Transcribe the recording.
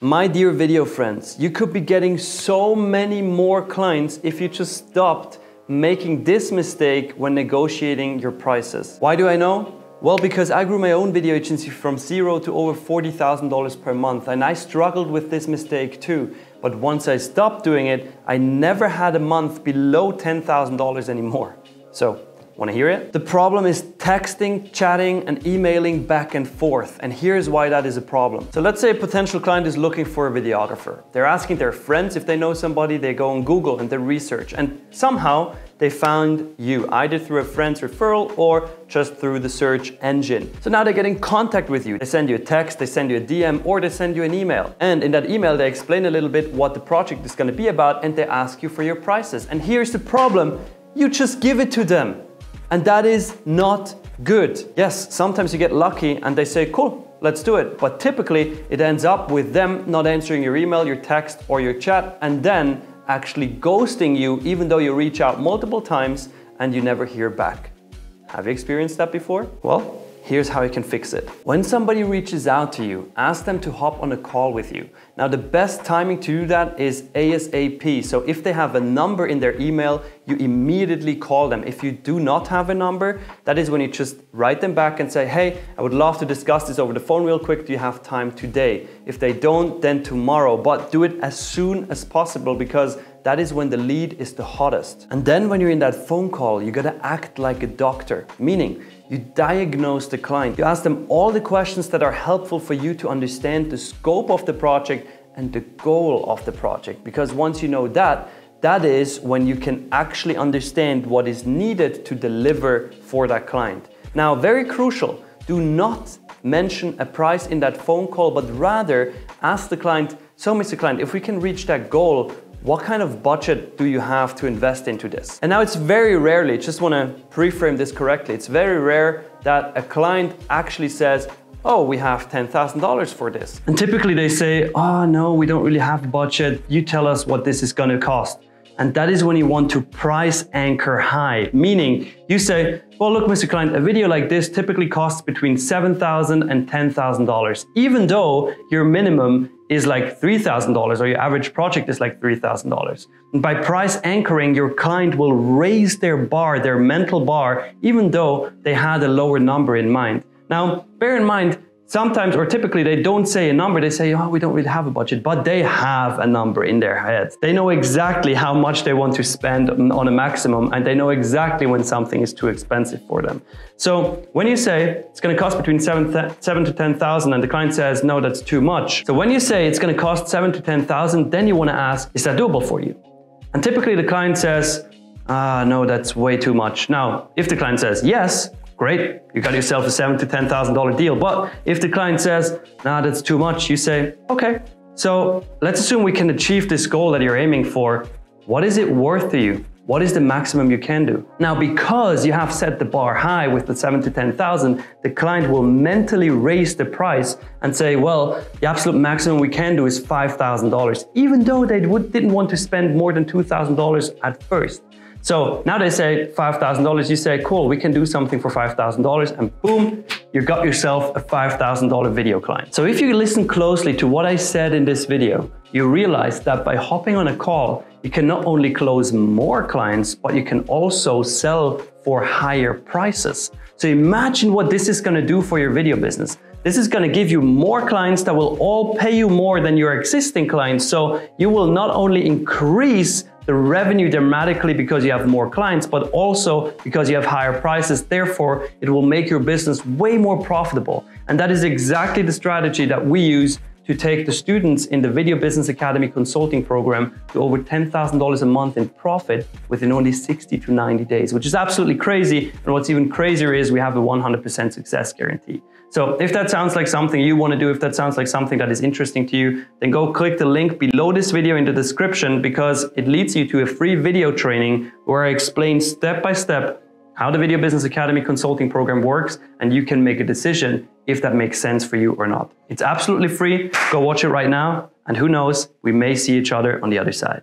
My dear video friends, you could be getting so many more clients if you just stopped making this mistake when negotiating your prices. Why do I know? Well, because I grew my own video agency from zero to over $40,000 per month, and I struggled with this mistake too. But once I stopped doing it, I never had a month below $10,000 anymore. So, wanna hear it? The problem is texting, chatting, and emailing back and forth. And here's why that is a problem. So let's say a potential client is looking for a videographer. They're asking their friends if they know somebody, they go on Google and they research, and somehow they found you, either through a friend's referral or just through the search engine. So now they get in contact with you. They send you a text, they send you a DM, or they send you an email. And in that email, they explain a little bit what the project is gonna be about, and they ask you for your prices. And here's the problem, you just give it to them. And that is not good. Yes, sometimes you get lucky and they say, cool, let's do it. But typically it ends up with them not answering your email, your text, or your chat, and then actually ghosting you, even though you reach out multiple times and you never hear back. Have you experienced that before? Well, here's how you can fix it. When somebody reaches out to you, ask them to hop on a call with you. Now, the best timing to do that is ASAP. So if they have a number in their email, you immediately call them. If you do not have a number, that is when you just write them back and say, hey, I would love to discuss this over the phone real quick. Do you have time today? If they don't, then tomorrow, but do it as soon as possible, because that is when the lead is the hottest. And then when you're in that phone call, you gotta act like a doctor, meaning you diagnose the client. You ask them all the questions that are helpful for you to understand the scope of the project and the goal of the project. Because once you know that, that is when you can actually understand what is needed to deliver for that client. Now, very crucial, do not mention a price in that phone call, but rather ask the client, so Mr. Client, if we can reach that goal, what kind of budget do you have to invest into this? And now it's very rarely, just wanna preframe this correctly, it's very rare that a client actually says, oh, we have $10,000 for this. And typically they say, oh no, we don't really have a budget. You tell us what this is gonna cost. And that is when you want to price anchor high, meaning you say, well, look, Mr. Client, a video like this typically costs between $7,000 and $10,000, even though your minimum is like $3,000 or your average project is like $3,000. And by price anchoring, your client will raise their bar, their mental bar, even though they had a lower number in mind. Now, bear in mind, sometimes or typically they don't say a number, they say, oh, we don't really have a budget, but they have a number in their heads. They know exactly how much they want to spend on a maximum, and they know exactly when something is too expensive for them. So when you say it's gonna cost between seven to 10,000 and the client says, no, that's too much. So when you say it's gonna cost 7 to 10,000, then you wanna ask, is that doable for you? And typically the client says, no, that's way too much. Now, if the client says yes, great, you got yourself a $7,000 to $10,000 deal. But if the client says, nah, that's too much, you say, okay, so let's assume we can achieve this goal that you're aiming for. What is it worth to you? What is the maximum you can do? Now, because you have set the bar high with the 7 to 10,000, the client will mentally raise the price and say, well, the absolute maximum we can do is $5,000, even though they didn't want to spend more than $2,000 at first. So now they say $5,000, you say, cool, we can do something for $5,000, and boom, you got yourself a $5,000 video client. So if you listen closely to what I said in this video, you realize that by hopping on a call, you can not only close more clients, but you can also sell for higher prices. So imagine what this is gonna do for your video business. This is gonna give you more clients that will all pay you more than your existing clients. So you will not only increase the revenue dramatically because you have more clients, but also because you have higher prices. Therefore, it will make your business way more profitable. And that is exactly the strategy that we use to take the students in the Video Business Academy consulting program to over $10,000 a month in profit within only 60 to 90 days, which is absolutely crazy. And what's even crazier is we have a 100% success guarantee. So if that sounds like something you want to do, if that sounds like something that is interesting to you, then go click the link below this video in the description, because it leads you to a free video training where I explain step by step how the Video Business Academy consulting program works, and you can make a decision if that makes sense for you or not. It's absolutely free. Go watch it right now. And who knows, we may see each other on the other side.